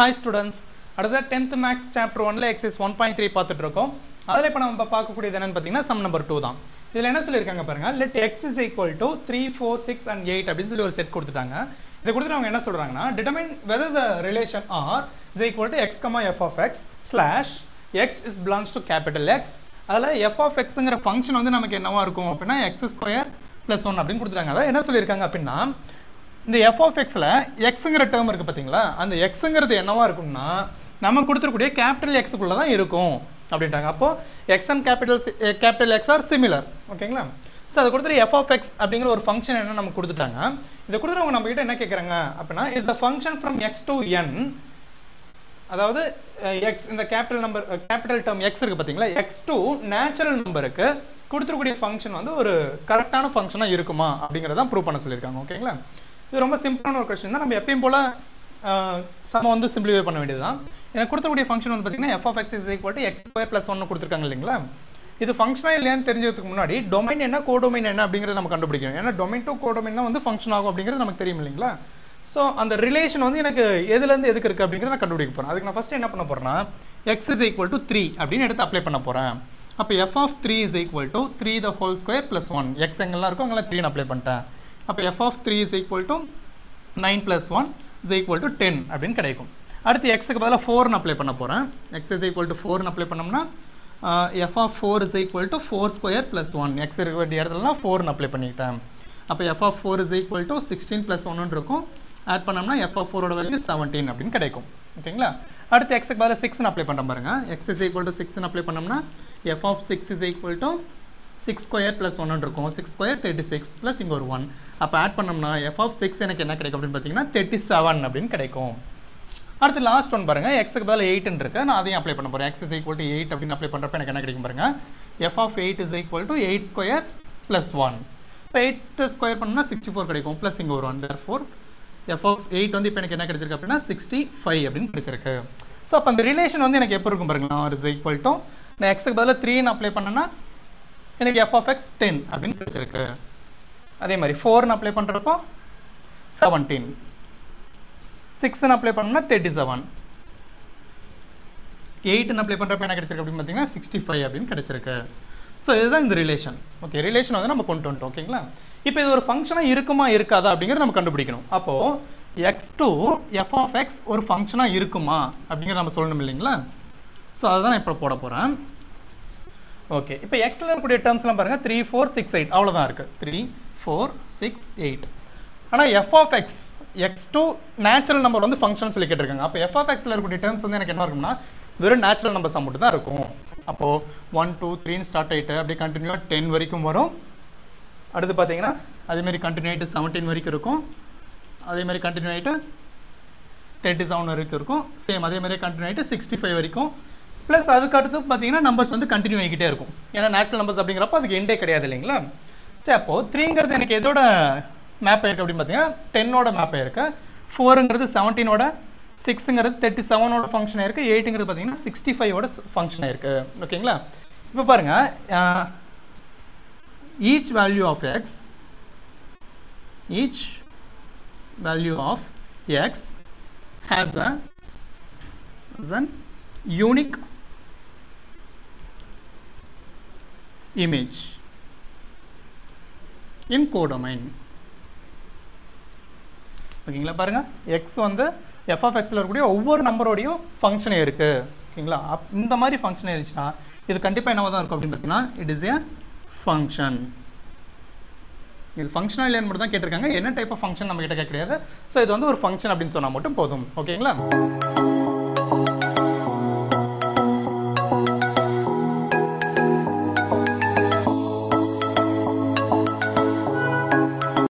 Hi students, அடுத்த 10th Max Chapter 1 exercise 1.3 பார்த்துட்டு இருக்கோம். அதல இப்ப நம்ம பார்க்க கூடியது என்னன்னு பாத்தீங்கன்னா sum number 2 தான். இதுல என்ன சொல்லிருக்காங்க பாருங்க, let x is equal to 3 4 6 and 8 அப்படினு சொல்லி ஒரு செட் கொடுத்துட்டாங்க. இத கொடுத்துறவங்க என்ன சொல்றாங்கன்னா determine whether the relation r is equal to x, f(x) / x is belongs to capital X. அதல f(x) ங்கற ஃபங்க்ஷன் வந்து நமக்கு என்னவா இருக்கும் அப்படினா x2 + 1 அப்படினு கொடுத்துட்டாங்க. அத என்ன சொல்லிருக்காங்க அப்படினா இந்த f(x) ல xங்கற டேர்ம் இருக்கு பாத்தீங்களா, அந்த xங்கறது என்னவா இருக்கும்னா நம்ம கொடுத்திருக்கிற capital X குள்ள தான் இருக்கும் அப்படிட்டாங்க. அப்போ x and capital X are similar, ஓகேங்களா? சோ அது கொடுத்திருக்கிற f(x) அப்படிங்கற ஒரு ஃபங்க்ஷன் என்ன நமக்கு கொடுத்துட்டாங்க. இத கொடுத்தறவங்க நம்ம கிட்ட என்ன கேக்குறாங்க அப்படினா is the function from x to n, அதாவது x இந்த capital term x இருக்கு பாத்தீங்களா, x to natural நம்பருக்கு கொடுத்திருக்கிற ஃபங்க்ஷன் வந்து ஒரு கரெக்ட்டான ஃபங்க்ஷனா இருக்குமா அப்படிங்கறத தான் ப்ரூவ் பண்ண சொல்லிருக்காங்க, ஓகேங்களா? இது ரொம்ப சிம்பிளான ஒரு क्वेश्चन தான். நம்ம எப்பவும் போல சம வந்து சிம்பிளிஃபை பண்ண வேண்டியது தான். எனக்கு கொடுத்தக்கூடிய ஃபங்க்ஷன் வந்து பாத்தீங்கன்னா f(x) x2 + 1 கொடுத்திருக்காங்க இல்லீங்களா. இது ஃபங்க்ஷனா இல்லையான்னு தெரிஞ்சதுக்கு முன்னாடி டொமைன் என்ன கோடொமைன் என்ன அப்படிங்கறத நம்ம கண்டுபிடிக்கணும். ஏன்னா டொமைன் டு கோடொமைன்னா வந்து ஃபங்க்ஷன் ஆகும் அப்படிங்கறது நமக்கு தெரியும் இல்லீங்களா. சோ அந்த ரிலேஷன் வந்து எனக்கு எதுல இருந்து எதுக்கு இருக்கு அப்படிங்கறத நான் கண்டுபிடிக்க போறேன். அதுக்கு நான் ஃபர்ஸ்ட் என்ன பண்ண போறேன்னா x 3 அப்படினு எடுத்து அப்ளை பண்ண போறேன். அப்ப f(3) 3² + 1, x எங்கெல்லாம் இருக்கோ அங்கெல்லாம் 3 ன்னு அப்ளை பண்ணிட்டேன். அப்ப f(3) 9 + 1 10 அப்படிን கிடைக்கும். அடுத்து x க்கு பதிலா 4 ன்னு அப்ளை பண்ண போறேன். x 4 ன்னு அப்ளை பண்ணோம்னா f(4) 4² + 1, x இருக்க வேண்டிய இடத்துல 4 ன்னு அப்ளை பண்ணிட்டேன். அப்ப f(4) 16 + 1 ன்னு இருக்கும். ஆட் பண்ணோம்னா f(4) ஓட வேல்யூ 17 அப்படின் கிடைக்கும், ஓகேங்களா? அடுத்து x க்கு பதிலா 6 ன்னு அப்ளை பண்றோம் பாருங்க. x 6 ன்னு அப்ளை பண்ணோம்னா f(6) 6² + 1 ன்னு இருக்கும். 6² 36 + இங்க ஒரு 1. அப்ப ஆட் பண்ணோம்னா f(6) எனக்கு என்ன கிடைக்கும் அப்படினு பாத்தீங்கன்னா 37 அப்படினு கிடைக்கும். அடுத்து லாஸ்ட் ஒன் பாருங்க, x க்கு பதிலா 8 ன்னு இருக்கு. நான் அதையும் அப்ளை பண்ண போறேன். x 8 அப்படினு அப்ளை பண்றப்ப எனக்கு என்ன கிடைக்கும் பாருங்க, f(8) 8² + 1. இப்ப 8 ஸ்கொயர் பண்ணா 64 கிடைக்கும் + இங்க ஒரு 1. therefore f(8) வந்து இப்ப எனக்கு என்ன கிடைச்சிருக்கு அப்படினா 65 அப்படினு கிடைச்சிருக்கு. சோ அப்ப அந்த ரிலேஷன் வந்து எனக்கு எப்ப இருக்கும் பாருங்க, r நான் x க்கு பதிலா 3 ன்னு அப்ளை பண்ணனா எனக்கு f(x) 10 அப்படினு கிடைச்சிருக்கு. அதே மாதிரி 4 ன்னு அப்ளை பண்றப்போ 17, 6 ன்னு அப்ளை பண்ணா 37, 8 ன்னு அப்ளை பண்றப்ப என்ன கிடைச்சிருக்கு அப்படினு பாத்தீங்கன்னா 65 அப்படினு கிடைச்சிருக்கு. சோ இதுதான் இந்த ரிலேஷன். ஓகே, ரிலேஷன் வந்து நம்ம கொண்டு வந்துட்டோம், ஓகேங்களா? இப்போ இது ஒரு ஃபங்க்ஷனா இருக்குமா இருக்காதா அப்படிங்கறது நம்ம கண்டுபிடிக்கணும். அப்போ x to f(x) ஒரு ஃபங்க்ஷனா இருக்குமா அப்படிங்கறது நம்ம சொல்லணும் இல்லீங்களா. சோ அத நான் இப்ப போட போறேன். ஓகே, இப்போ x ல இருக்கக்கூடிய டெர்ம்ஸ்லாம் பாருங்க 3 4 6 8 அவ்வளவுதான் இருக்கு. 3 4 6 8. ஆனா f(x) x2 நேச்சுரல் நம்பர் வந்து ஃபங்க்ஷன் சொல்லி கேட்டிருக்காங்க. அப்ப f(x) ல இருக்கக்கூடிய டெர்ம்ஸ் வந்து எனக்கு என்ன இருக்கும்னா வெறும் நேச்சுரல் நம்பர்ஸ் மட்டும் தான் இருக்கும். அப்போ 1 2 3 ன்னு ஸ்டார்ட் ஆயிட்டு அப்படியே கண்டினியூவா 10 வரைக்கும் வரும். அடுத்து பாத்தீங்கன்னா அதே மாதிரி கண்டினியூ ஆயிட்டு 17 வரைக்கும் இருக்கும். அதே மாதிரி கண்டினியூ ஆயிட்டு 37 வரைக்கும் இருக்கும். சேம் அதே மாதிரி கண்டினியூ ஆயிட்டு 65 வரைக்கும். பிளஸ் அதுக்கு அடுத்து பாத்தீங்கன்னா நம்பர்ஸ் வந்து கண்டினியூ ஆகிட்டே இருக்கும். ஏன்னா நேச்சுரல் நம்பர்ஸ் அப்படிங்கிறப்ப அதுக்கு எண்டே கிடையாது இல்லைங்களா. சரி, அப்போ 3ங்கிறது எனக்கு எதோட மேப் ஆயிருக்கு அப்படின்னு பாத்தீங்கன்னா 10ஓட மேப் ஆயிருக்கு. 4ங்கிறது 17ஓட, 6ங்கிறது 37ஓட ஃபங்க்ஷன் ஆயிருக்கு, 8ங்கிறது பாத்தீங்கன்னா 65ஓட ஃபங்க்ஷன் ஆயிருக்கு, ஓகேங்களா? இப்போ பாருங்க, each value of x has an unique image in codomain, ஓகேங்களா? பாருங்க, x வந்து f(x) ல இருக்கக்கூடிய ஒவ்வொரு நம்பரோடையும் ஃபங்க்ஷன் இருக்கு, ஓகேங்களா? இந்த மாதிரி ஃபங்க்ஷன் இருந்துச்சுனா இது கண்டிப்பா என்னவா தான் இருக்கும் அப்படினு பார்த்தீங்கன்னா இட் இஸ் a function. இது ஃபங்க்ஷனல் இல்லைன்னு மட்டும் தான் கேட்டிருக்காங்க. என்ன டைப் ஆஃப் ஃபங்க்ஷன் நம்ம கிட்ட கேட்கறது. சோ இது வந்து ஒரு ஃபங்க்ஷன் அப்படினு சொன்னா மட்டும் போதும், ஓகேங்களா?